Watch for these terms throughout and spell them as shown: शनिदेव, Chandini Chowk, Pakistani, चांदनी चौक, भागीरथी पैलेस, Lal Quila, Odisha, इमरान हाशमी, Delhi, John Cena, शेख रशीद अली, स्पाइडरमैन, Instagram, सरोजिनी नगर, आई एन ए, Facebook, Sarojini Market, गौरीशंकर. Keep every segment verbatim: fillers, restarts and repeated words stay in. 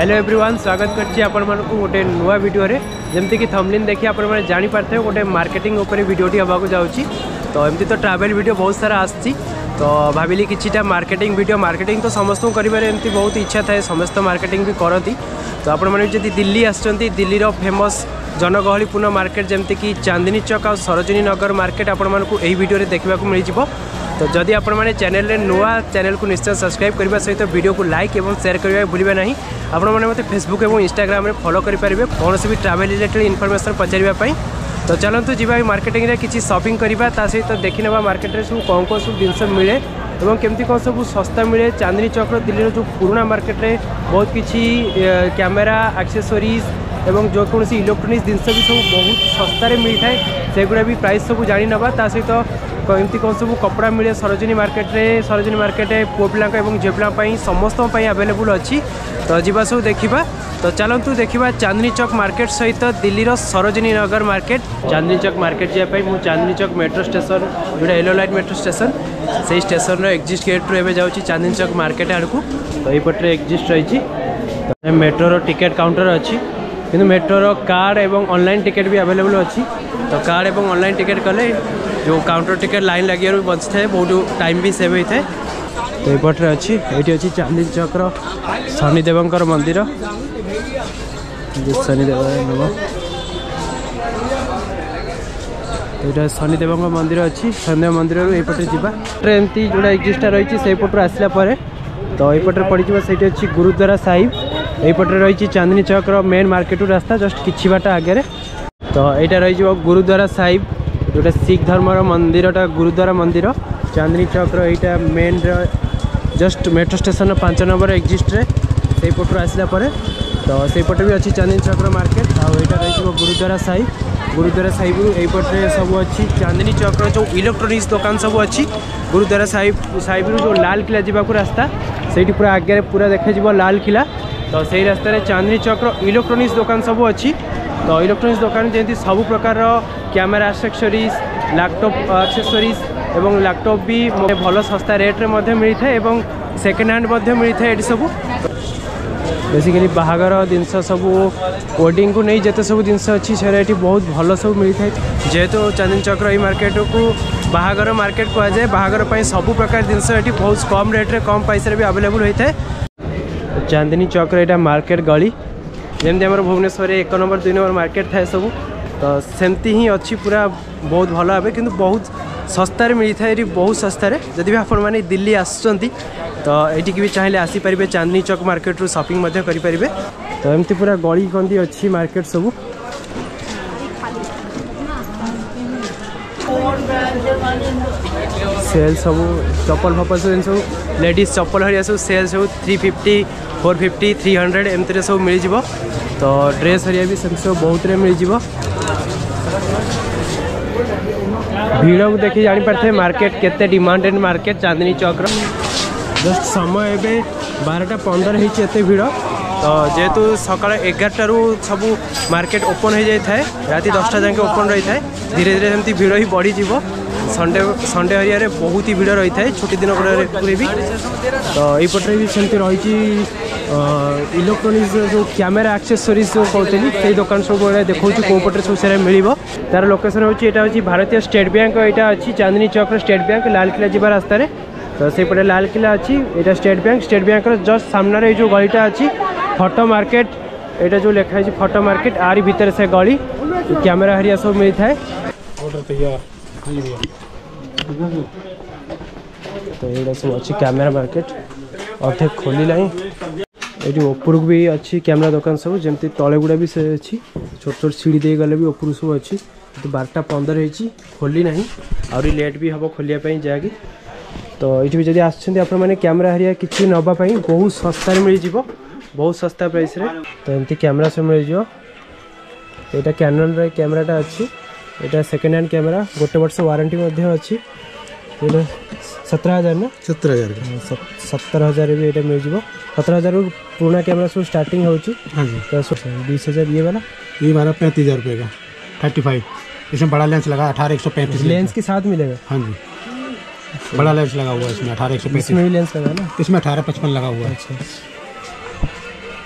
Hello everyone स्वागत करछि आपण मन को गोटे नुआ वीडियो रे जेमती कि थंबनेल देखि आपण माने जानि पारथे गोटे मार्केटिंग ऊपर वीडियोटी हबा को जाउछि। तो एमती तो ट्रैवल वीडियो बहुत सारा आछि तो भाविली किछिटा मार्केटिंग वीडियो मार्केटिंग तो समस्त करिबारे एमती बहुत इच्छा थाए समस्त मार्केटिंग भी करती। तो आपण माने जदि दिल्ली आछंती दिल्ली रो फेमस जनगहलीपूर्ण मार्केट जेमती कि चांदनी चौक और सरोजिनी नगर मार्केट आपण मन को एही वीडियो रे देखबा को मिल जिवो। तो जदि आपण माने चैनल रे नुआ चैनल को निश्चय सब्सक्राइब करबा सहित वीडियो को लाइक एवं शेयर करबा भूलिबे नहीं। आपण माने मते फेसबुक एवं इंस्टाग्राम रे फॉलो करि परिबे कोन से भी ट्रैवल रिलेटेड इन्फॉर्मेशन पचारिबा पई। तो चलंतु जीवा मार्केटिंग रे किछि शॉपिंग करबा ता सहित देखि नेबा मार्केट रे सब कोन कोन सब जिंस मिले एवं केमती कोन सब सस्ता मिले। चांदनी चौक रो दिल्ली रो जो पुराना मार्केट रे बहुत किछि कैमरा एक्सेसरीज एवं जो कोनसी इलेक्ट्रॉनिक्स जिंस भी सब बहुत सस्ता रे मिल थाए सेगुरा भी प्राइस सब जानि नेबा ता सहित एमती कौन सब कपड़ा मिले सरोजिनी मार्केट रे। सरोजिनी मार्केट पुओ पिला एवं झियो पिला समस्त अवेलेबल अच्छी। तो जीवा सब देखा तो चलतु देखा चांदनी चौक मार्केट सहित दिल्ली रो सरोजिनी नगर मार्केट। चांदनी चौक मार्केट जाए मुझे चांदनी चौक मेट्रो स्टेशन जोटा येलो लाइट मेट्रो स्टेशन से स्टेशन एक्जिस्ट गेट रू जा चांदनी चौक मार्केट आड़ को। तो ये एक्जिस्ट रही मेट्रो टिकेट काउंटर अच्छी कि मेट्रो कार्ड एवं ऑनलाइन टिकेट भी अवेलेबल अच्छी। तो कार्ड एवं ऑनलाइन टिकेट कले जो काउंटर टिकेट लाइन लगे बच था बहुत टाइम भी सेव होता है। तो यपटे अच्छी ये अच्छी चांदनी चौकर शनिदेव मंदिर शनिदेव यहाँ शनिदेव मंदिर अच्छी शनिदेव मंदिर यपटे जावा एमती जोड़ा एक्जिस्टा रही सेपटर आसला। तो यपटे पड़ जाए अच्छी गुरुद्वारा साहिब यपटे रही चांदनी चौकर मेन मार्केट रास्ता जस्ट कि बाट आगे। तो यहाँ रही गुरुद्वारा साहिब जोटा सिख धर्म मंदिर गुरुद्वारा मंदिर चांदनी चौक रहा मेन जस्ट मेट्रो स्टेशन पांच नंबर एक्जिस्ट रे से पटर आसला। तो सेपटे भी अच्छी चांदनी चौक मार्केट आईटा रही गुरुद्वारा साहिब गुरुद्वारा साहिब यपटे सब अच्छी चांदनी चौक जो इलेक्ट्रोनिक्स दुकान सब अच्छी गुरुद्वारा साहिब साहिब जो लाल किला जावाक रास्ता से पूरा आगे पूरा देखा लाल किला। तो सही रास्तार चांदनी चौक इलेक्ट्रोनिक्स दुकान सब अच्छी। तो इलेक्ट्रोनिक्स दुकान जमी सब प्रकार कैमेरा एक्सेसरीज लैपटॉप एक्सेसरीज एवं लैपटॉप भी भल सस्ता रेट रे मिली था एवं सेकेंड हैंड मिली था ये सब बेसिकली बाहागर जिनस सब वेडिंग को नहीं जिते सब जिनस अच्छी से बहुत भल सब मिली था जेहेतु चांदनी चौक रही मार्केट को बाहागर मार्केट कहुए बाहागर सब प्रकार जिनस बहुत कम रेट रे कम पैसा भी अवेलेबल होता है। चांदनी चौक रहा मार्केट गली जमी आम भुवनेश्वर एक नंबर दुई नंबर मार्केट थाए सब तो सेमती ही अच्छी पूरा बहुत भल भाव कि बहुत सस्तार मिली था ये बहुत सस्तार जदि भी आपने दिल्ली आसुँच तो ये चाहिए आसीपारे चांदनी चौक मार्केट रू शॉपिंग करें। तो एमती पूरा गली गंदी अच्छी मार्केट सब। सेल सब चपल फपल सब सब लेडीज चपल हरिया सब सेल सब three fifty four fifty three hundred एमती सब मिल जाव। तो ड्रेस हरिया भी सेम सब बहुत मिल जाव भिड़ को देखिए जानी मार्केट केते demanded market चांदनी चौक just समय ए बारटा पंदर होते भिड़। तो जेहेतु सका एगारटू सब मार्केट ओपन हो जाए रात दसटा जाके ओपन रही है धीरे धीरे सेमती भिड़ ही बढ़ी संडे संडे एरिया रे बहुत ही भिड़ रही है छुट्टी दिन गुड़े भी। तो यपटे भी सेमती रही इलेक्ट्रोनिक्स जो कैमेरा एक्सेसरीज जो कहती से दुकान सब देखा कौपटे सब से मिल तार लोकेशन होगी भारतीय स्टेट बैंक यहाँ अच्छी चांदनी चौक स्टेट बैंक लाल किला जावा रास्तार। तो सेपटे लाल किला अच्छी यहाँ state bank state bank just सामने ये जो गलीटा अच्छी फोटो मार्केट यहाँ जो लिखाई फोटो मार्केट आरी भीतर से गली कैमेरा हरिया सब मिल था। तो ये सब अच्छी कैमेरा मार्केट अधे खोल ये ओपर भी अच्छी कैमेरा दुकान सब जमी तले गुड़ा भी से अच्छी छोट छोट सीढ़ी दे गले भी ओपर सब अच्छी तो बारटा पंदर हो खोली ना आहरी लेट भी हम खोलियापी जहाँकि। तो ये जब आसान कैमेरा हरिया कि नापी बहुत सस्तार मिल जाव बहुत सस्ता प्राइस रे। तो एमती कैमेरा सब मिल जाव यहाँ कैनन रे कैमराटा अच्छी यहाँ सेकेंड हैंड कैमेरा गोटे वर्ष वारंटी अच्छी सत्रह हजार ना सत्रह हजार सत्तर हजार भी ये मिल जाव सत्रह हजार पुराना कैमेरा सब स्टार्टिंग होगी। बीस हजार ये वाला ये वाला पैंतीस हजार रुपये का थर्टी फाइव इसमें बड़ा लेंस लगा अठारह एक सौ पैंतीस लेंस के साथ मिलेगा। हाँ जी बड़ा लेंस लगा हुआ है इसमें अठारह एक सौ पैंतीस लेंस लगा ना इसमें अठारह पचपन लगा हुआ है।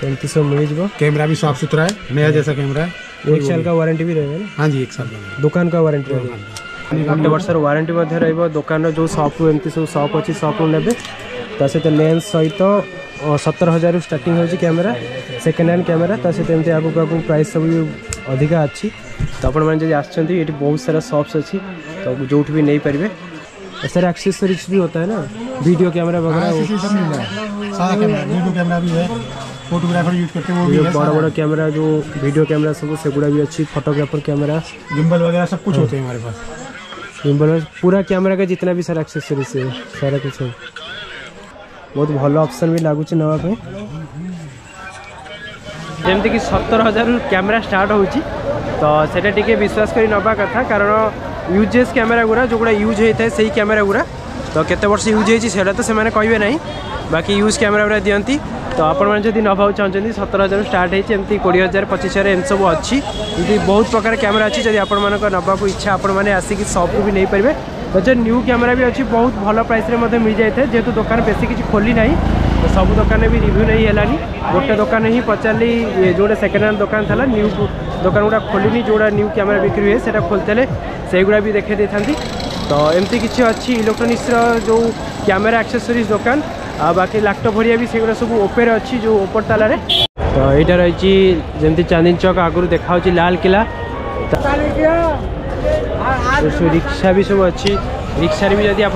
पैंतीस सौ मिल जाएगा। कैमरा भी साफ सुथरा है, नया जैसा कैमरा है। एक साल का वारंटी भी रहेगा ना? हाँ जी, एक साल का दुकान का वारंटी रहेगा। आठ वर्ष वारंटी रही दुकान जो सप्रू एमती सब सप अच्छी सप्रू ने सहित लेंस सहित सतर हजार स्टार्ट हो कैमेरा सेकेंड हैंड कैमेरा सहित एमती आगू आगे प्राइस सब अधिका अच्छी। तो आपड़ी आसछंती बहुत सारा शॉप्स अच्छी तो जो भी नहीं पारे। सारे एक्सेसरीज भी होता है ना, वीडियो कैमरा वगैरह सारा कैमरा वीडियो कैमरा भी है, फोटोग्राफर यूज करते हैं वो भी है। बड़ा बड़ा कैमरा जो वीडियो कैमरा सब सेगुड़ा भी अच्छी, फोटोग्राफर कैमरा गिम्बल वगैरह सब कुछ होते हैं हमारे पास। गिम्बल पूरा कैमरा का जितना भी सारा एक्सेसरीज है सारा कुछ है। बहुत भल ऑप्शन भी लगुच नापी जमीक सतर हजार कैमेरा स्टार्ट हो तो विश्वास कर नवा कथा कारण यूजेस कैमेरा गुरा जो गुड़ा यूज होता है सही कैमेरा गुरा तो केत वर्ष यूज होता तो से कहे ना बाकी यूज कैमेरा गुरा दिखती। तो आपड़ी नवाक चाहते सतर हजार स्टार्ट होमती कोड़े हजार पचिश हजार एम सब अच्छी बहुत प्रकार कैमेरा अच्छी। जब आपको इच्छा आपने आसिक सप्रू भी नहीं पारे तो जो न्यू कैमेरा भी अच्छी बहुत भल प्राइस मिल जाए जेहतु दुकान बेस किसी खोली ना तो सब दुकान भी रिव्यू नहीं हैलानी। गोटे दुकान ही पचारि जोटा सेकेंड हैंड दुकान था न्यू दुकान गुड़ा खोली जोड़ा न्यू कैमेरा बिक्री हुए से खोलते से गुड़ा भी देखे था। तो एमती किसी अच्छी इलेक्ट्रोनिक्स जो कैमेरा एक्सेसरीज दुकान आ बाकी लैपटॉप भरिया भी से सब ओपेर अच्छी जो ओपर ताल। तो यहाँ रही जमी चांदनी चौक आगुरी देखा लाल किला रिक्शा भी सब अच्छी। रिक्शार भी जब आप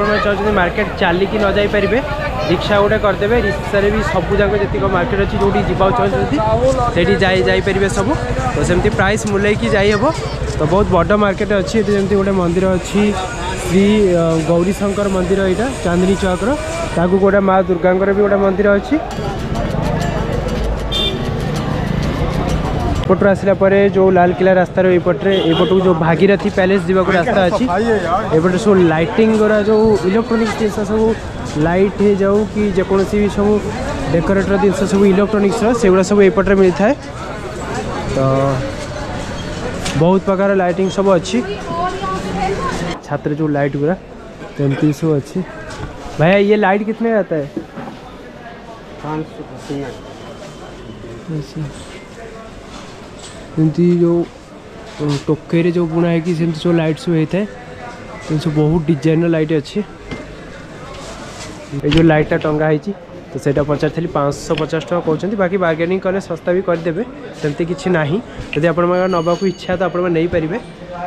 मार्केट चलिकी न जापरेंगे रिक्शा गोटे करदे रिक्शा भी सबूक जितक मार्केट अच्छी जो चाहते जापरेंगे सब तो सेमती प्राइस मुल्कि जाइब। तो बहुत बड़ मार्केट अच्छी ये जमी गोटे मंदिर अच्छी श्री गौरीशंकर मंदिर यहाँ चांदनी चौक ताकू गोटे माँ दुर्गा भी गोटे मंदिर अच्छी। एपटर आसलापर जो लाल किला रास्तार एपटे एपटू जो भागीरथी पैलेस जावाक रास्ता अच्छी एपटे सब लाइटिंग गुरा जो इलेक्ट्रोनिक्स जिनस सब लाइट हो जाऊ कि जेकोसी भी सब डेकोरेटर जिनस सब इलेक्ट्रोनिक्स सेगुड़ा सब एपटे मिलता है। तो बहुत प्रकार लाइटिंग सब अच्छी छात्र जो लाइट गुरा तो एमती सब अच्छी। भैया ये लाइट कितने का आता है? एमती जो टोके जो बुना है कि सेमती जो लाइट सब होता है तो सब बहुत डिजाइन लाइट अच्छे। ये जो लाइटा टंगा है तो सहीटा पचारि पाँच सौ पचास टाँग कहते बाकी बार्गेनिंग कले सस्ता भी करदेवे सेमती किसी ना जब आप नवाक इच्छा तो आपपारे।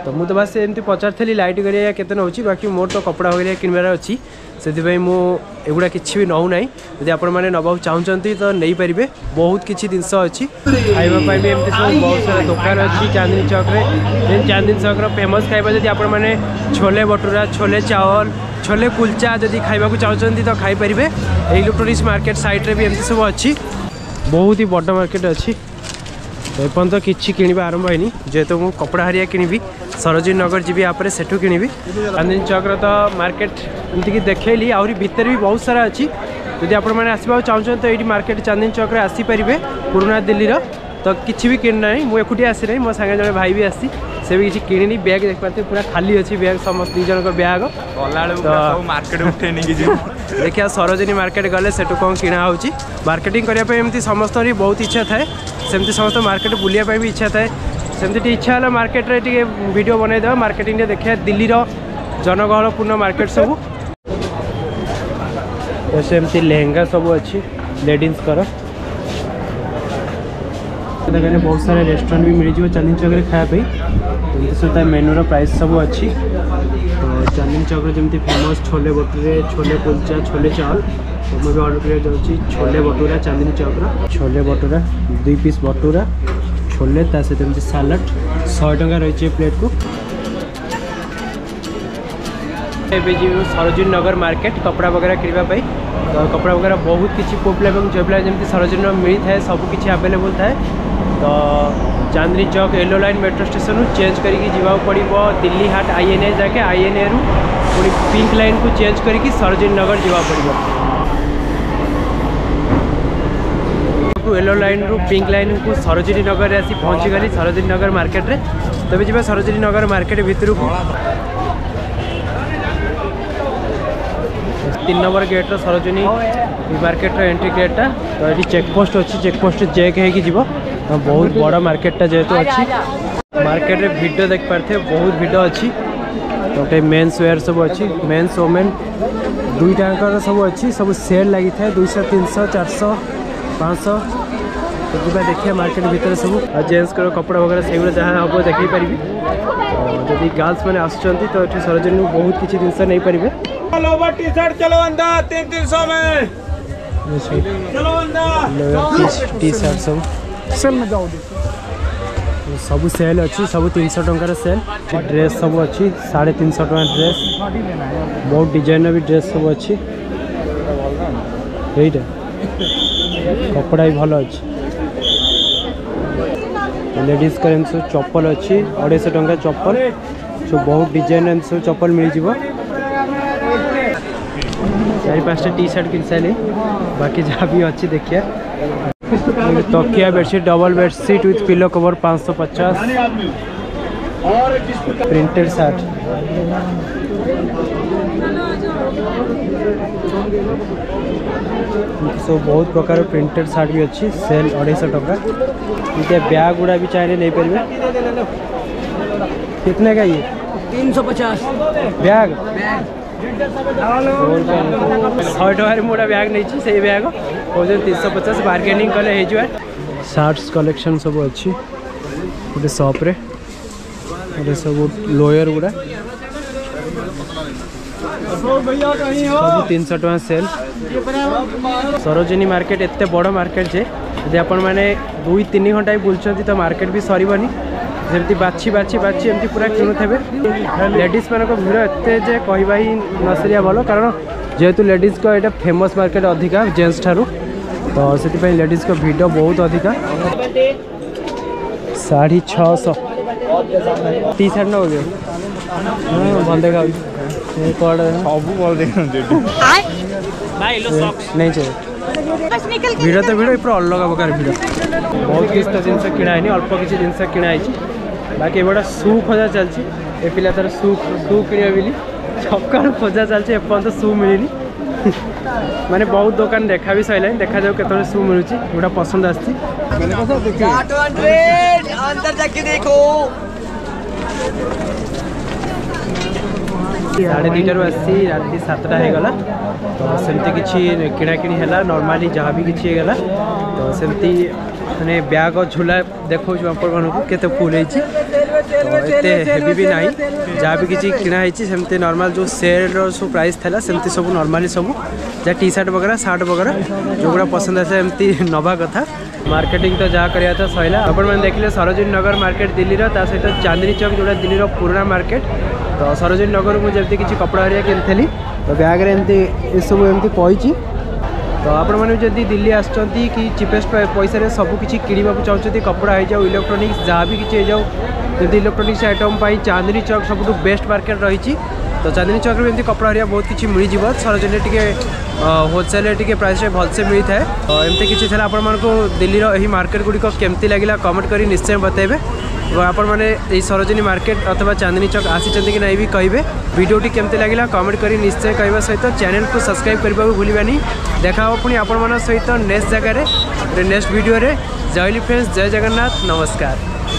तो मुझे बस एमती पचारि लाइट वगैरह कैसे नौ बाकी मोर तो कपड़ा वगैरह किनबार अच्छी से मुझा किसी भी नौ ना जब आप नवाक चाहते तो नहीं पारे बहुत किसी जिनस अच्छी खावाई भी एमती सब बहुत सारा दुकान अच्छी चांदनी चौक में। चांदनी चौक फेमस खावा जब आप छोले भटूरा छोले चावल छोले कुलचा जब खावाक चाहते तो खाईपारे। इलेक्ट्रोनिक्स मार्केट साइड में भी एमती सब अच्छी बहुत ही बड़ मार्केट अच्छी। एपर्त तो किसी कि आरंभ है जेहेतु मुझे कपड़ा हरिया कि सरोजिनी नगर जी यापर सेठू कि चांदनी चौक तो मार्केट एमती देखली आहरी भितर भी बहुत सारा अच्छी। जब आप चाहते तो ये मार्केट चांदनी चौक में आसीपारे पुराना दिल्ली रो तो किसी भी किना मुझे आसी ना मो सागे जन भाई भी आसी से भी किसी किणी बैग देख पाते पूरा खाली अच्छी बैग समस्त दुई जन बैग मार्केट उठे देखिए सरोजिनी मार्केट गले सेठू कौन किणा होची मार्केटिंग करने समस्त बहुत इच्छा थाए सेमती समस्त मार्केट बुलाया भी इच्छा थाए सेमती इच्छा है मार्केट रे टिके वीडियो बनईदे मार्केटिंग देखा दिल्ली रो जनगहलपूर्ण मार्केट सब सेमती लहंगा सब अच्छी लेडीज कर बहुत सारे रेस्टोरेंट भी मिल जाए चांदनी चौक में खायापी तो मेनूर प्राइस सब अच्छी। तो चांदनी चौक जमी फेमस छोले भटूरे छोले कुलचा छोले चावल तो मुझे अर्डर करा जाऊँगी छोले भटूरा चांदनी चौक छोले भटूरा दुई पीस भटूरा छोले ताकि सालाड सौ टका रही प्लेट को। सरोजिनी नगर मार्केट कपड़ा वगैरह किनवाई तो कपड़ा वगैरह बहुत किसी पुपला और झोपला जमी सरोजिनी मिली था सबकि आवेलेबल था। तो चांदनी चौक yellow line metro station change करके जीवाक पड़ो दिल्ली हाट आई एन ए जाके आई एन ए रु पुणी पिंक लाइन को चेंज करके सरोजिनी नगर जीवाक पड़ो येलो लाइन रु पिंक लाइन को सरोजिनी नगर में आसी पहुँची गली सरोजिनी नगर मार्केट रे तब जी सरोजिनी नगर मार्केट भितर को तीन नंबर गेट्र सरोजिनी मार्केट एंट्री गेटा तो ये चेकपोस्ट अच्छी चेकपोस्ट चेक हो बहुत बड़ा मार्केटा जेहेतु अच्छी मार्केट रे भिड देख पारे बहुत भिड अच्छी गोटे मेन्स वेयर सब अच्छी मेन्स वोमेन दुईटाकर सब अच्छी सब सेल लगी था दुईश तीन शौ चार शौ पाँच शौ तो देखिए मार्केट भितर सब जेन्ट्स कपड़ा वगैरह से जहाँ हम देख पारि जब गर्ल्स मैंने आसुँच तो ये सरोजिनी बहुत किसी जिनस नहीं पारे टी शर्ट चलो अंदा तीन तीन सौ में चलो अंदा टी शर्ट सब सेल में जाओ सब सेल अच्छी सब तीन सौ टकर सेल ड्रेस सब अच्छी साढ़े तीन सौ टका ड्रेस बहुत डिजाइन भी ड्रेस सब अच्छी यहीटा कपड़ा भी भल अच्छे लेडीज का सब चप्पल अच्छी अढ़ाई सौ टका चप्पल सब बहुत डिजाइन एम सब चप्पल मिल जाए चार पाँचटा टी शर्ट किन सारे बाकी जहाँ भी अच्छी देखिए तकिया bedsheet double bedsheet with pillow cover पाँच सौ पचास प्रिंटेड शर्ट सब बहुत प्रकार प्रिंटेड शर्ट भी अच्छी सेल अढ़ाई सौ टका बैग गुड़ा भी चाहिए नहीं पारे कितने का ये तीन सौ पचास बैग सौ टकर मुझे बैग नहीं से बैग कौन तीन सौ पचास बार्गेनिंग कले सार्ट्स कलेक्शन सब अच्छी गोटे सप्रे गोटे सब लोयर गुड़ा सब तीन सौ टका सेल सरोजिनी मार्केट एत बड़ मार्केट जे जब आपण मैंने दुई तीन घंटा ही बुलचंती तो मार्केट भी सरबानी जमी बाछी बाछी बाछी एमती पूरा किणुवे लेडीज मान भिड़ एते जे कहवा ही न सरिया भल कारण जेहेतु लेडीज का ये फेमस मार्केट अधिका जेन्ट्स ठारू तो से लेडीज का भिड़ बहुत अधिका साढ़े छः सौ टी शर्ट ना भल देखा नहीं चाहिए भिड़ तो भिड़ पूरा अलग प्रकार भिड़ बहुत किसी तो जिनस किणाई अल्प किसी जिनस किणाई बाकी एवटा सू खोजा चलती ए पिला तार सू सू कि सका खोजा चलती एपर्त सू मिलनी माने बहुत दुकान देखा भी सर देखा जाऊ के सू मिलूँ गोटा पसंद आसी साढ़े दुईटार आसी राति सातटा होगा तो सेमती किसी किणाकिणी है नॉर्मली जहाँ भी किसी होगा तो सेमती मैंने बैग झूला देखा आपके फुल होते भी ना जहाँ भी किसी किणाई सेमती नॉर्मल जो सेल्र सब प्राइस था सेमती सब नॉर्मली सब जहाँ टी शर्ट वगैरह सार्ट वगैरह जो गुड़ा पसंद आसे एमती नवा कथा मार्केटिंग तो जहाँ कराया था सरला आपने देखिले सरोजिनी नगर मार्केट दिल्ली ता सहित चांदनी चौक जोड़ा दिल्ली पुराना मार्केट तो सरोजिनी नगर मुझे किसी कपड़ा हरिया किनी तो बैग्रे एमती यू एमती कही तो आपण मैंने जब दिल्ली आसुँच कि चिपेस्ट पैसा सबकि किणवाक चाहते कपड़ा हो जाओ इलेक्ट्रोनिक्स जहाँ भी किसी हो जाओ जमी इलेक्ट्रोनिक्स आइटम पर चांदनी चौक सब बेस्ट मार्केट रही तो चांदनी चौक में कपड़ा हरिया बहुत किसी मिल जाए सरोजिनी टे होलसेल प्राइस भलसे मिल था तो एमती किसी थे आपण मानक दिल्ली यही मार्केट गुड़िक केमती लगे कमेंट कर निश्चय बताइए और आपण मैंने सरोजिनी मार्केट अथवा चांदनी चौक आसी कि नहीं भी कहे वीडियोटी केमती लगे कमेंट कर निश्चय कहवा सहित चैनल को सब्सक्राइब करने को भूलानी देखा पुणी आपण सहित नेक्स्ट जगह नेक्स्ट वीडियो रे। जय हिंद फ्रेंड्स जय जगन्नाथ नमस्कार।